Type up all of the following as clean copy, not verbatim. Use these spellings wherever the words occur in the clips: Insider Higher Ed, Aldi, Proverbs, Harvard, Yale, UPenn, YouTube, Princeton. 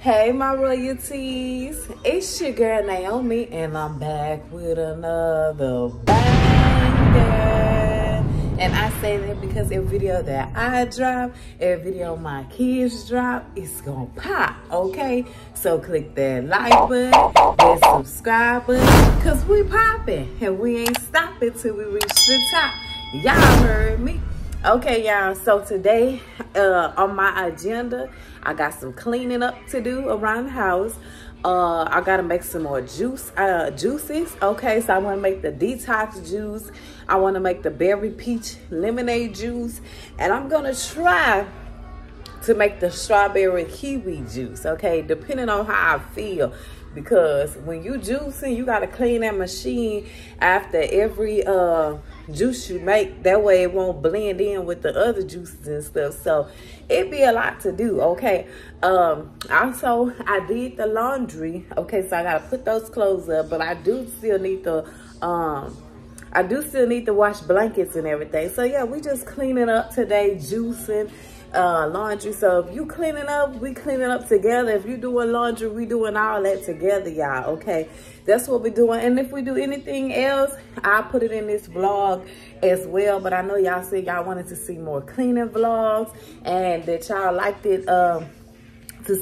Hey my royalties, it's your girl Naomi and I'm back with another banger. And I say that because every video that I drop, every video my kids drop, it's gonna pop, okay? So click that like button, that subscribe button, cause we popping and we ain't stopping till we reach the top. Y'all heard me. Okay y'all, so today on my agenda I got some cleaning up to do around the house. I gotta make some more juices. Okay, so I want to make the detox juice, I want to make the berry peach lemonade juice, and I'm gonna try to make the strawberry kiwi juice, okay, depending on how I feel. Because when you juicing, you gotta clean that machine after every juice you make. That way it won't blend in with the other juices and stuff. So it be a lot to do, okay? Also, I did the laundry. Okay, so I gotta put those clothes up, but I do still need the wash blankets and everything. So yeah, we just cleaning up today, juicing, laundry. So if you cleaning up, we cleaning up together. If you doing laundry, we doing all that together, y'all, okay? That's what we're doing. And if we do anything else, I'll put it in this vlog as well. But I know y'all said y'all wanted to see more cleaning vlogs and that y'all liked it to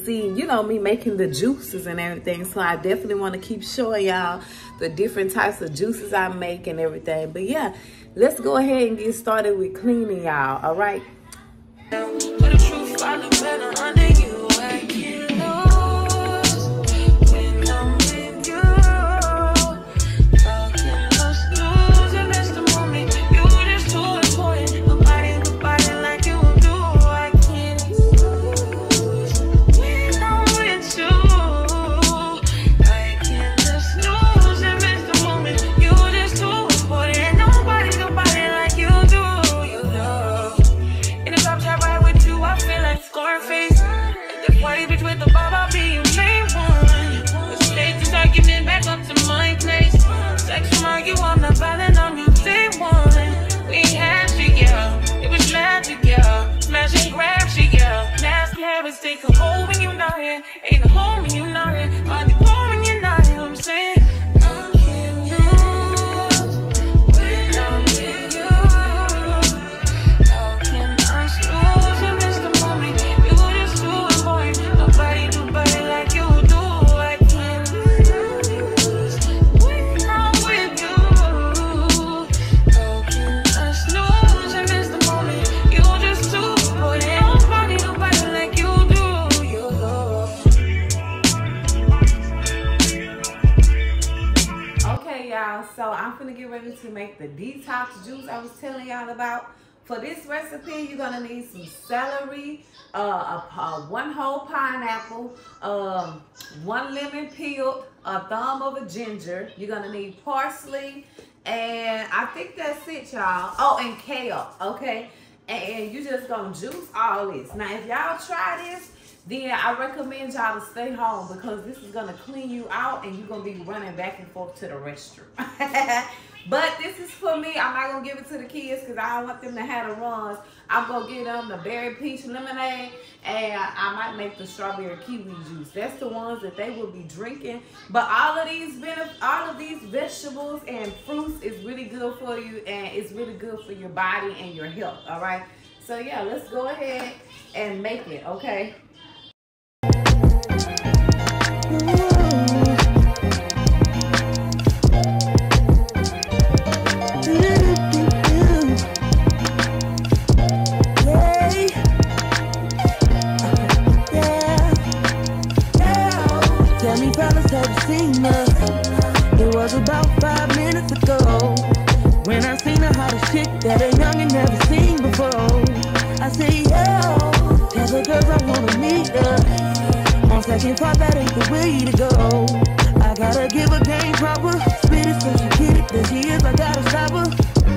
see, you know, me making the juices and everything. So I definitely want to keep showing y'all the different types of juices I make and everything. But yeah, let's go ahead and get started with cleaning, y'all, all right? But the truth, I look better under you. I get lost when I'm with you. I can just lose, and that's the moment. You were just too important. Nobody like you do. I can't lose when I'm with you. I can just lose, and that's the moment. You were just too important. Nobody like you do. You know, and if I'm I feel like Scarface. The party bitch with the bob, I'll be your main one. The state's argument back up to my place. Sex from you, I'm not violent, I'm your day one. We had to yell, it was magic, yell. Smash and grab, she yell. Nasty habits take a hold when you're not here. Ain't a home when you're not here. Find the home when you're not here, I'm saying. So I'm finna get ready to make the detox juice I was telling y'all about. For this recipe, you're gonna need some celery, one whole pineapple, one lemon peeled, a thumb of a ginger. You're gonna need parsley, and I think that's it, y'all. Oh, and kale, okay? And you just gonna juice all this. Now, if y'all try this, then I recommend y'all to stay home because this is gonna clean you out and you're gonna be running back and forth to the restroom. But this is for me. I'm not gonna give it to the kids because I don't want them to have the runs. I'm gonna give them the berry peach lemonade and I might make the strawberry kiwi juice. That's the ones that they will be drinking. But all of these vegetables and fruits is really good for you and it's really good for your body and your health, all right? So yeah, let's go ahead and make it, okay? It was about 5 minutes ago when I seen a hottest chick that a youngin' never seen before. I say, yo, tell the girls I wanna meet her. On second thought, that ain't the way to go. I gotta give a game proper. Spit it so she get it. There she is, I gotta stop her.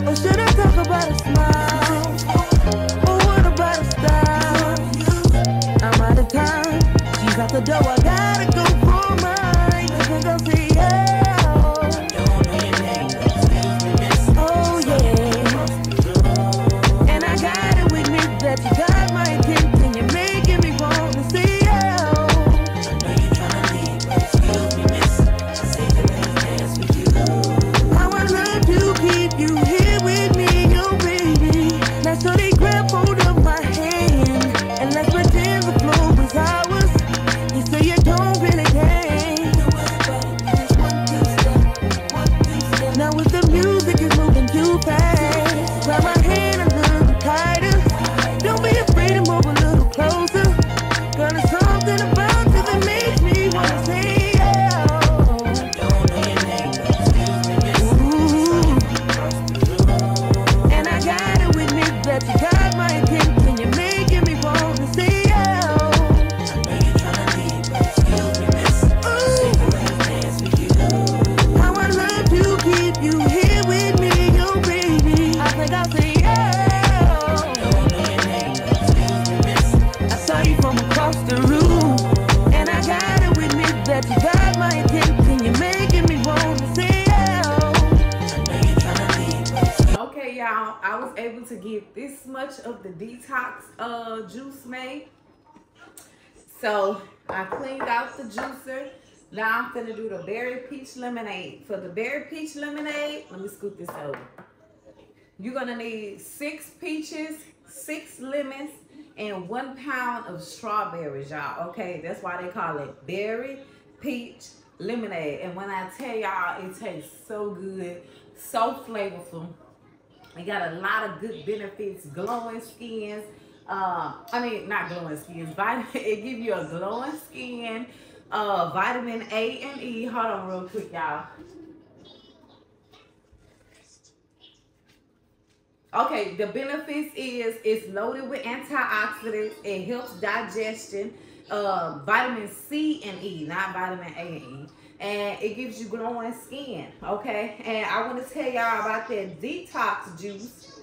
Or should I talk about a smile? Or what about a style? I'm out of time. She's out the door, I gotta go for mine. You got my attention, you're making me want to see you. y'all, I was able to get this much of the detox juice made. So I cleaned out the juicer. Now I'm gonna do the berry peach lemonade. For the berry peach lemonade, let me scoot this over. You're gonna need 6 peaches, 6 lemons, and 1 pound of strawberries, y'all. Okay, that's why they call it berry peach lemonade. And when I tell y'all, it tastes so good, so flavorful. It got a lot of good benefits, glowing skins. I mean, not glowing skins, it gives you a glowing skin. Vitamin A and E. Hold on real quick, y'all. Okay, the benefits is it's loaded with antioxidants. It helps digestion. Vitamin C and E, not vitamin A and E. And it gives you glowing skin, okay? And I want to tell y'all about that detox juice.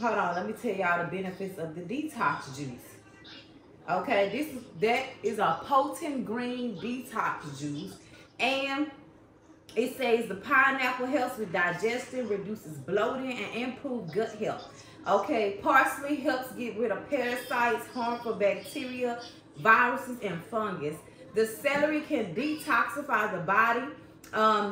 Hold on, let me tell y'all the benefits of the detox juice. Okay, that is a potent green detox juice, and it says the pineapple helps with digestion, reduces bloating, and improves gut health. Okay, parsley helps get rid of parasites, harmful bacteria, viruses, and fungus. The celery can detoxify the body.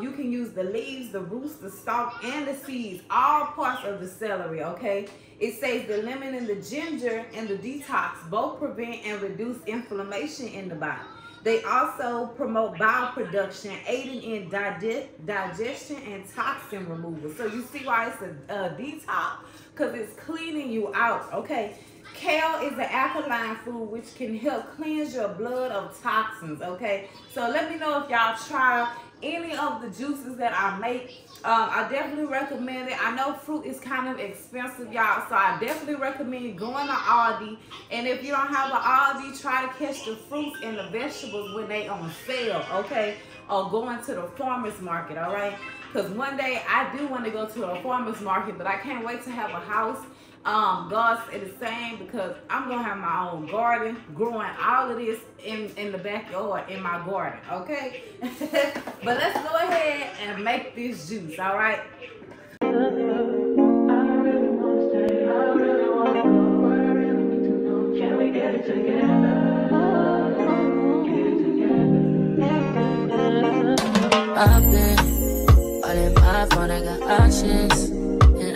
You can use the leaves, the roots, the stalk, and the seeds, all parts of the celery, okay? It says the lemon and the ginger and the detox both prevent and reduce inflammation in the body. They also promote bile production, aiding in digestion and toxin removal. So you see why it's a detox, because it's cleaning you out, okay? Kale is an alkaline food which can help cleanse your blood of toxins, okay? So let me know if y'all try any of the juices that I make. I definitely recommend it. I know fruit is kind of expensive, y'all, so I definitely recommend going to Aldi. And if you don't have an Aldi, try to catch the fruits and the vegetables when they on sale, okay? Or going to the farmer's market, all right? Because one day I do want to go to a farmer's market, but I can't wait to have a house. God's the same, because I'm gonna have my own garden, growing all of this in the backyard in my garden, okay? But let's go ahead and make this juice, all right? I've been all in my phone, I got options.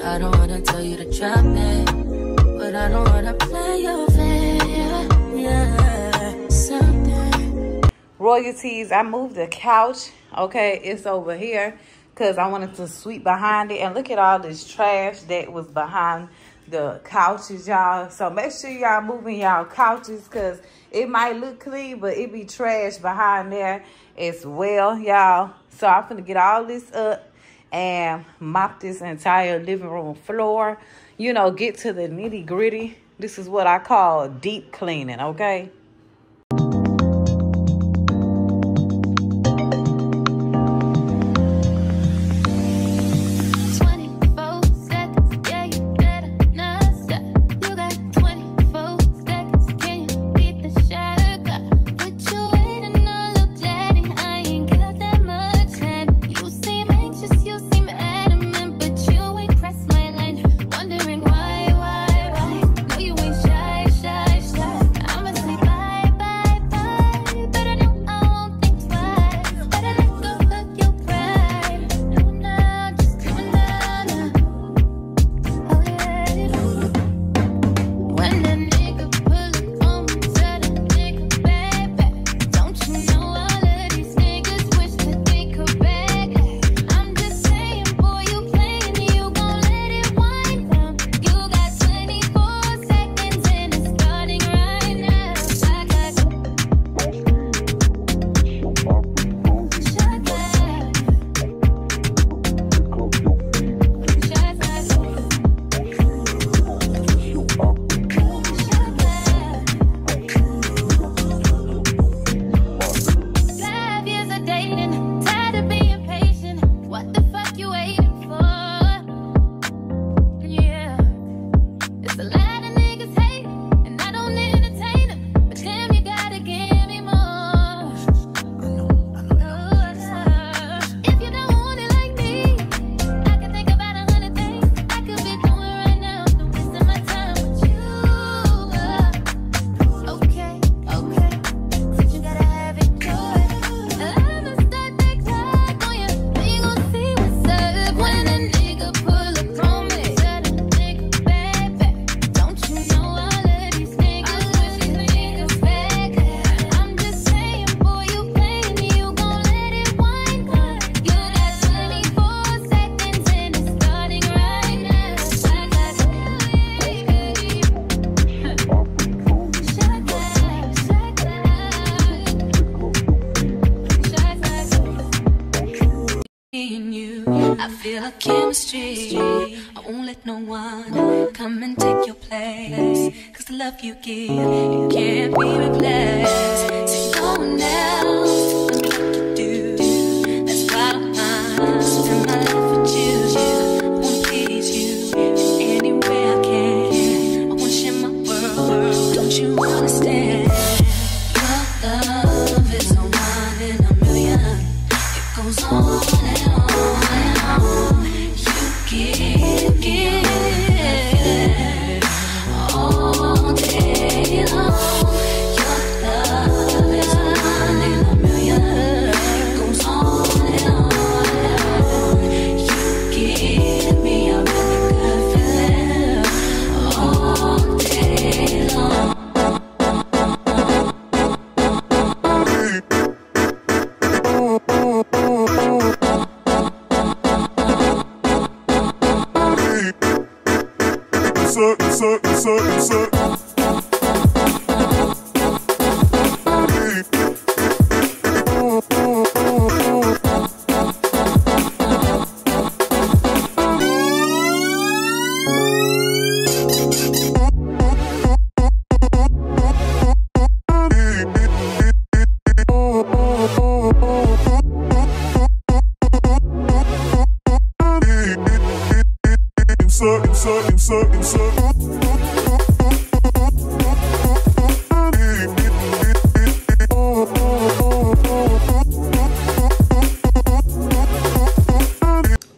I don't wanna tell you to drop it, but I don't wanna play your fair, yeah, something. Royalties, I moved the couch, okay, it's over here, because I wanted to sweep behind it, and look at all this trash that was behind the couches, y'all. So make sure y'all moving y'all couches, because it might look clean, but it be trash behind there as well, y'all. So I'm gonna get all this up and mop this entire living room floor, you know, get to the nitty gritty. This is what I call deep cleaning, okay? I feel a chemistry. I won't let no one come and take your place, cause the love you give, it can't be replaced. So no one else can do what you do. That's why I'm spend my life with you. I won't please you in any way I can. I won't share my world, don't you understand? Your love is a one in a million. It goes on and on.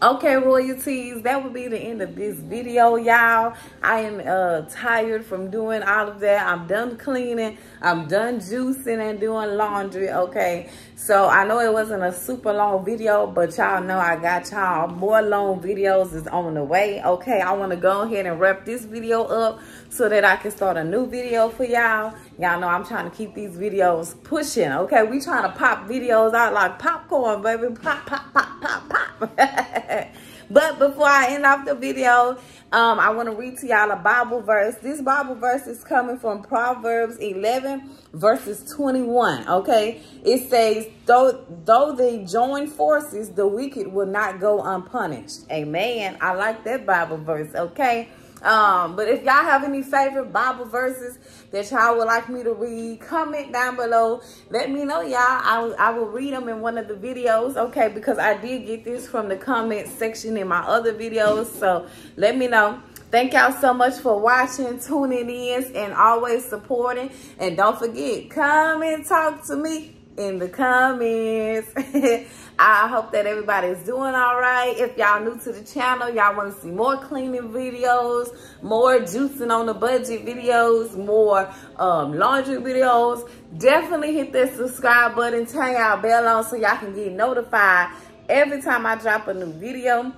Okay, royalties, that would be the end of this video, y'all. I am tired from doing all of that. I'm done cleaning, I'm done juicing and doing laundry, okay? So I know it wasn't a super long video, but y'all know I got y'all more long videos is on the way, okay? I want to go ahead and wrap this video up so that I can start a new video for y'all. Y'all know I'm trying to keep these videos pushing, okay? We trying to pop videos out like popcorn, baby. Pop, pop, pop, pop, pop. But before I end off the video, I want to read to y'all a Bible verse. This Bible verse is coming from Proverbs 11, verses 21, okay? It says, though they join forces, the wicked will not go unpunished. Amen. I like that Bible verse, okay? But if y'all have any favorite Bible verses that y'all would like me to read, comment down below, let me know, y'all. I will read them in one of the videos, okay? Because I did get this from the comment section in my other videos, so let me know. Thank y'all so much for watching, tuning in, and always supporting. And don't forget, come and talk to me in the comments. I hope that everybody's doing all right. If y'all new to the channel, y'all want to see more cleaning videos, more juicing on the budget videos, more laundry videos, definitely hit that subscribe button, turn y'all bell on so y'all can get notified every time I drop a new video.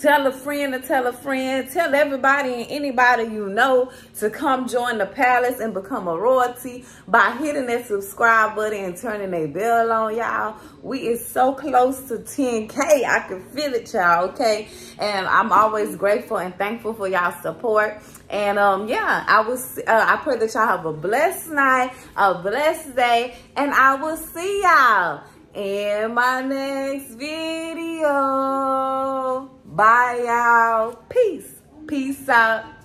Tell a friend to tell a friend. Tell everybody and anybody you know to come join the palace and become a royalty by hitting that subscribe button and turning that bell on, y'all. We is so close to 10K. I can feel it, y'all, okay? And I'm always grateful and thankful for y'all's support. And, yeah, I pray that y'all have a blessed night, a blessed day, and I will see y'all in my next video. Bye, y'all. Peace. Peace out.